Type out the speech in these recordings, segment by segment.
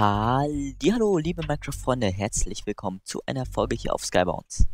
Hallo, liebe Minecraft-Freunde, herzlich willkommen zu einer Folge hier auf Skybounds.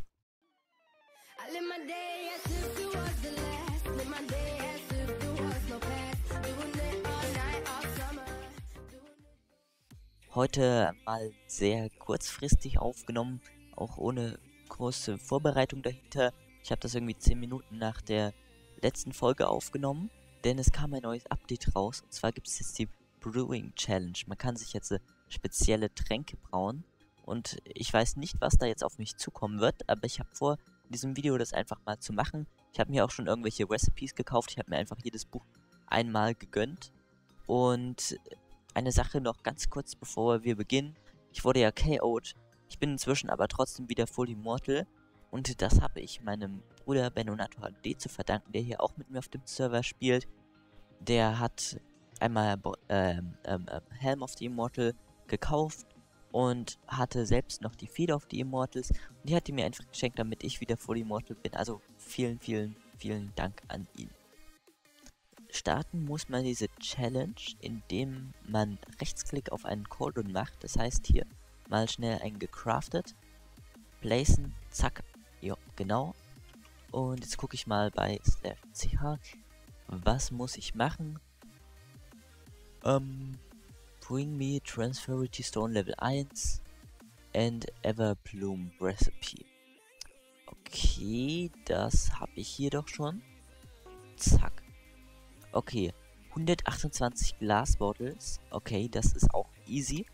Heute mal sehr kurzfristig aufgenommen, auch ohne große Vorbereitung dahinter. Ich habe das irgendwie 10 Minuten nach der letzten Folge aufgenommen, denn es kam ein neues Update raus. Und zwar gibt es jetzt die Brewing Challenge. Man kann sich jetzt spezielle Tränke brauen und ich weiß nicht, was da jetzt auf mich zukommen wird, aber ich habe vor, in diesem Video das einfach mal zu machen. Ich habe mir auch schon irgendwelche Recipes gekauft, ich habe mir einfach jedes Buch einmal gegönnt. Und eine Sache noch ganz kurz, bevor wir beginnen. Ich wurde ja KO'd, ich bin inzwischen aber trotzdem wieder Full Immortal und das habe ich meinem Bruder Benonato HD zu verdanken, der hier auch mit mir auf dem Server spielt. Der hat einmal Helm of the Immortal gekauft und hatte selbst noch die Feder auf die Immortals. Und die hat die mir einfach geschenkt, damit ich wieder Full Immortal bin. Also vielen Dank an ihn. Starten muss man diese Challenge, indem man Rechtsklick auf einen Cauldron macht. Das heißt hier mal schnell einen gecraftet. Placen, zack, jo, genau. Und jetzt gucke ich mal bei /ch, was muss ich machen? Bring me Transferity Stone Level 1 and Everbloom Recipe. Okay, das habe ich hier doch schon. Zack. Okay, 128 Glasbottles. Okay, das ist auch easy,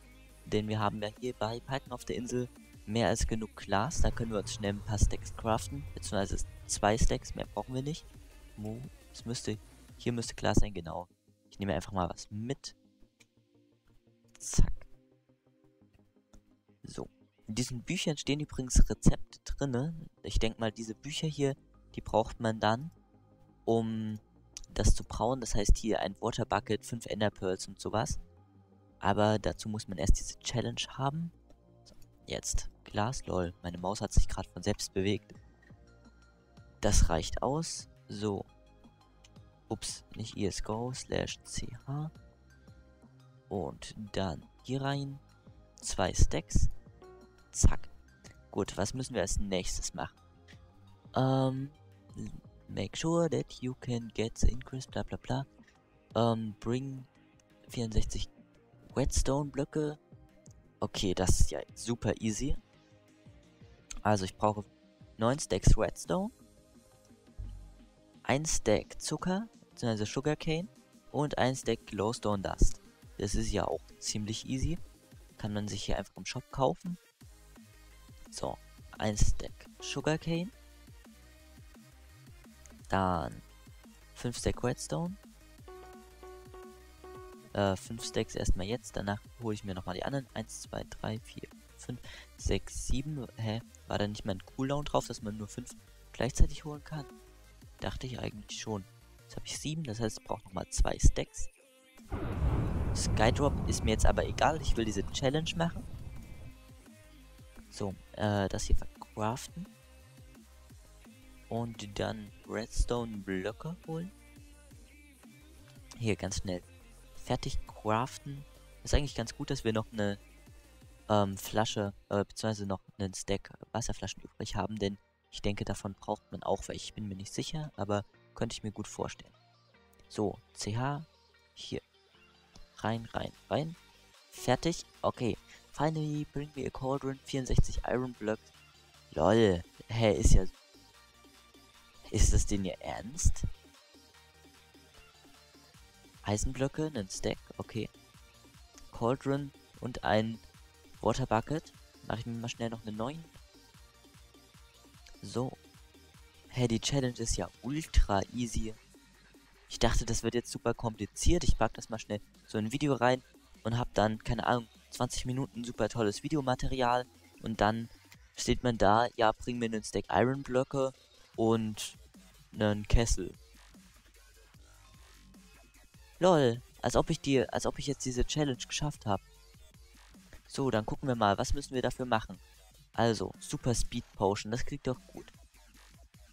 denn wir haben ja hier bei Python auf der Insel mehr als genug Glas. Da können wir uns schnell ein paar Stacks craften, beziehungsweise 2 Stacks, mehr brauchen wir nicht. Es müsste, hier müsste Glas sein, genau. Ich nehme einfach mal was mit. Zack. So. In diesen Büchern stehen übrigens Rezepte drinne. Ich denke mal, diese Bücher hier, die braucht man dann, um das zu brauen. Das heißt hier ein Water Bucket, 5 Enderpearls und sowas. Aber dazu muss man erst diese Challenge haben. So, jetzt. Glas, lol. Meine Maus hat sich gerade von selbst bewegt. Das reicht aus. So. Ups, nicht isgo /ch. Und dann hier rein. 2 Stacks. Zack. Gut, was müssen wir als nächstes machen? Make sure that you can get the increase, bla bla bla. Bring 64 Redstone Blöcke. Okay, das ist ja super easy. Also ich brauche 9 Stacks Redstone. 1 Stack Zucker, also Sugarcane, und 1 Stack Glowstone Dust. Das ist ja auch ziemlich easy. Kann man sich hier einfach im Shop kaufen. So, 1 Stack Sugarcane. Dann 5 Stack Redstone. 5 Stacks erstmal jetzt, danach hole ich mir nochmal die anderen. 1, 2, 3, 4, 5, 6, 7. Hä? War da nicht mal ein Cooldown drauf, dass man nur 5 gleichzeitig holen kann? Dachte ich eigentlich schon. Jetzt habe ich 7, das heißt, ich brauche nochmal 2 Stacks. Skydrop ist mir jetzt aber egal, ich will diese Challenge machen. So, das hier verkraften. Und dann Redstone Blöcke holen. Hier ganz schnell fertig craften. Ist eigentlich ganz gut, dass wir noch eine Flasche, beziehungsweise noch einen Stack Wasserflaschen übrig haben, denn ich denke, davon braucht man auch, weil ich bin mir nicht sicher, aber könnte ich mir gut vorstellen. So, CH, hier. Rein. Fertig. Okay. Finally, bring me a cauldron, 64 Iron Blocks. Lol. Hä, ist ja... Ist das denn ihr Ernst? Eisenblöcke, einen Stack, okay. Cauldron und ein Water Bucket. Mache ich mir mal schnell noch einen neuen. So. Hey, die Challenge ist ja ultra easy. Ich dachte, das wird jetzt super kompliziert. Ich pack das mal schnell so ein Video rein und hab dann, keine Ahnung, 20 Minuten super tolles Videomaterial. Und dann steht man da, ja, bring mir einen Stack Iron Blöcke und einen Kessel. Lol, als ob ich jetzt diese Challenge geschafft habe. So, dann gucken wir mal, was müssen wir dafür machen. Also, Super Speed Potion, das klingt doch gut.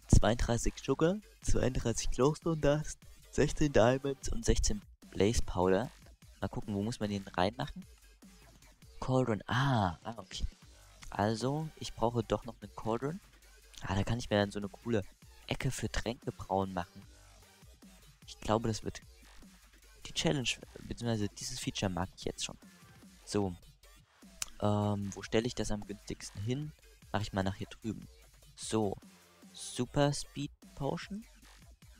32 Sugar, 32 Glowstone Dust, 16 Diamonds und 16 Blaze Powder. Mal gucken, wo muss man den reinmachen? Cauldron. Ah, okay. Also, ich brauche doch noch einen Cauldron. Ah, da kann ich mir dann so eine coole Ecke für Tränke braun machen. Ich glaube, das wird die Challenge, beziehungsweise dieses Feature mag ich jetzt schon. So. Wo stelle ich das am günstigsten hin? Mache ich mal nach hier drüben. So. Super Speed Potion.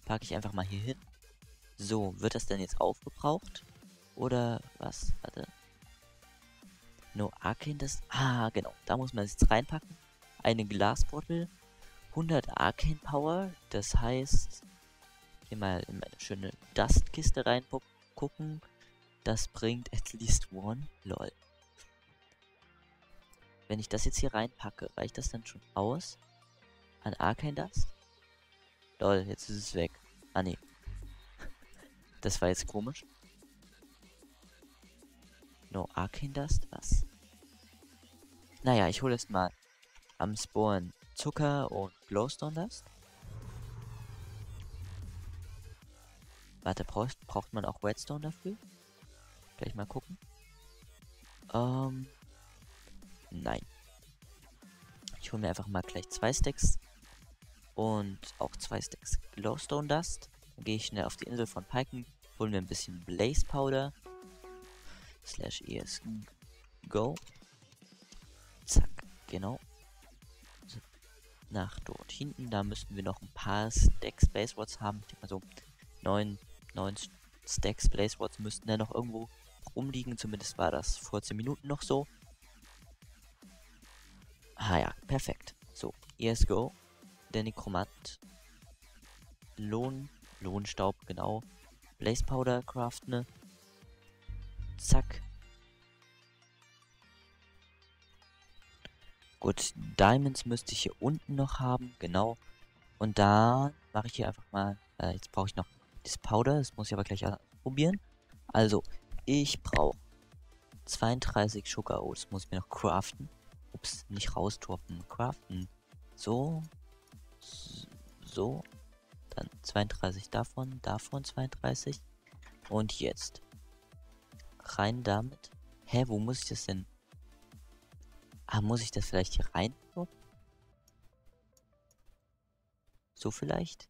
Packe ich einfach mal hier hin. So, wird das denn jetzt aufgebraucht? Oder was? Warte. No Arcane Dust. Ah, genau. Da muss man es jetzt reinpacken. Eine Glasbottle. 100 Arcane Power. Das heißt, hier mal in meine schöne Dustkiste reingucken. Das bringt at least one. Lol. Wenn ich das jetzt hier reinpacke, reicht das dann schon aus? An Arcane Dust? Lol, jetzt ist es weg. Ah, nee. Das war jetzt komisch. No Arcane Dust? Was? Naja, ich hole jetzt mal am Spawn Zucker und Glowstone Dust. Warte, braucht man auch Redstone dafür? Gleich mal gucken. Nein. Ich hole mir einfach mal gleich 2 Stacks. Und auch 2 Stacks Glowstone Dust. Dann gehe ich schnell auf die Insel von Piken. Holen wir ein bisschen Blaze Powder. /ESGO. Zack, genau. So, nach dort hinten. Da müssten wir noch ein paar Stacks Blaze Wards haben. Ich denke mal so 9 Stacks Blaze Wards müssten da noch irgendwo rumliegen. Zumindest war das vor 10 Minuten noch so. Ah ja, perfekt. So, ESGO. Der Nickromant. Lohnstaub, genau. Blaze Powder craften, ne? Zack. Gut, Diamonds müsste ich hier unten noch haben, genau. Und da mache ich hier einfach mal, jetzt brauche ich noch das Powder, das muss ich aber gleich probieren. Also, ich brauche 32 Sugar Oats, muss ich mir noch craften. Ups, nicht rausturpen, craften. So, so, dann 32 davon, davon 32. Und jetzt rein damit. Hä, wo muss ich das denn? Ah, muss ich das vielleicht hier rein? So vielleicht?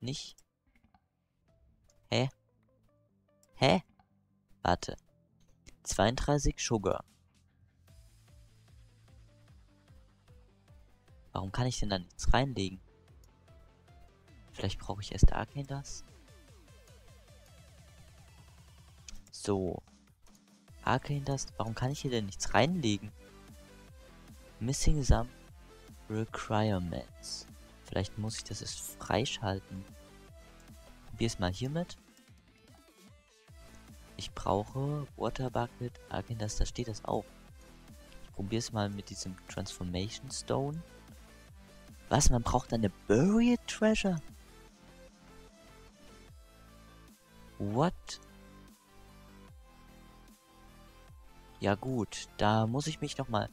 Nicht? Hä? Hä? Warte. 32 Sugar. Warum kann ich denn da nichts reinlegen? Vielleicht brauche ich erst Arcane Dust. So. Arcane Dust. Warum kann ich hier denn nichts reinlegen? Missing some requirements. Vielleicht muss ich das erst freischalten. Probier's mal hiermit. Ich brauche Water Bucket. Arcane Dust, da steht das auch. Ich probier's mal mit diesem Transformation Stone. Was? Man braucht eine Buried Treasure? What? Ja gut, da muss ich mich nochmal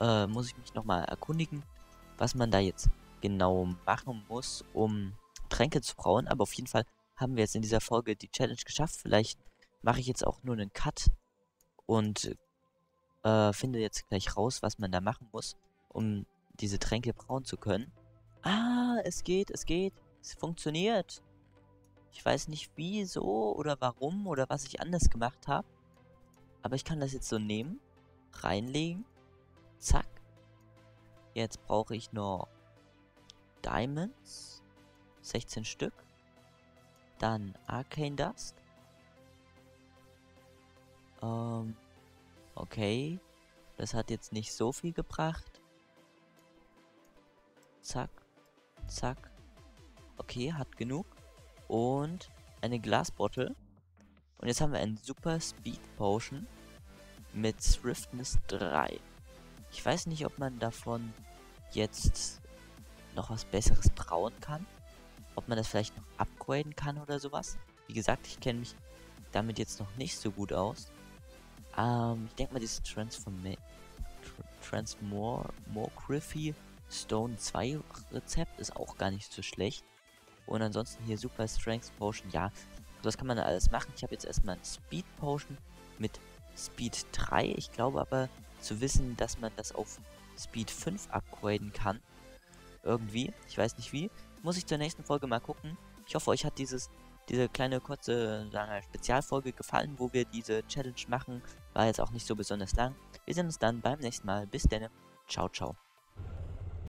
erkundigen, was man da jetzt genau machen muss, um Tränke zu brauen. Aber auf jeden Fall haben wir jetzt in dieser Folge die Challenge geschafft. Vielleicht mache ich jetzt auch nur einen Cut und finde jetzt gleich raus, was man da machen muss, um diese Tränke brauen zu können. Ah, es geht. Es funktioniert. Ich weiß nicht wieso oder warum oder was ich anders gemacht habe. Aber ich kann das jetzt so nehmen, reinlegen, zack. Jetzt brauche ich noch Diamonds, 16 Stück, dann Arcane Dust. Okay, das hat jetzt nicht so viel gebracht. Zack, zack. Okay, hat genug. Und eine Glasbottle. Und jetzt haben wir einen Super Speed Potion mit Swiftness 3. Ich weiß nicht, ob man davon jetzt noch was Besseres brauen kann. Ob man das vielleicht noch upgraden kann oder sowas. Wie gesagt, ich kenne mich damit jetzt noch nicht so gut aus. Ich denke mal, dieses Transformation Stone 2 Rezept ist auch gar nicht so schlecht. Und ansonsten hier Super Strength Potion, ja. Das kann man alles machen. Ich habe jetzt erstmal ein Speed Potion mit Speed 3. Ich glaube aber zu wissen, dass man das auf Speed 5 upgraden kann. Irgendwie. Ich weiß nicht wie. Muss ich zur nächsten Folge mal gucken. Ich hoffe, euch hat diese kleine kurze Spezialfolge gefallen, wo wir diese Challenge machen. War jetzt auch nicht so besonders lang. Wir sehen uns dann beim nächsten Mal. Bis dann. Ciao, ciao.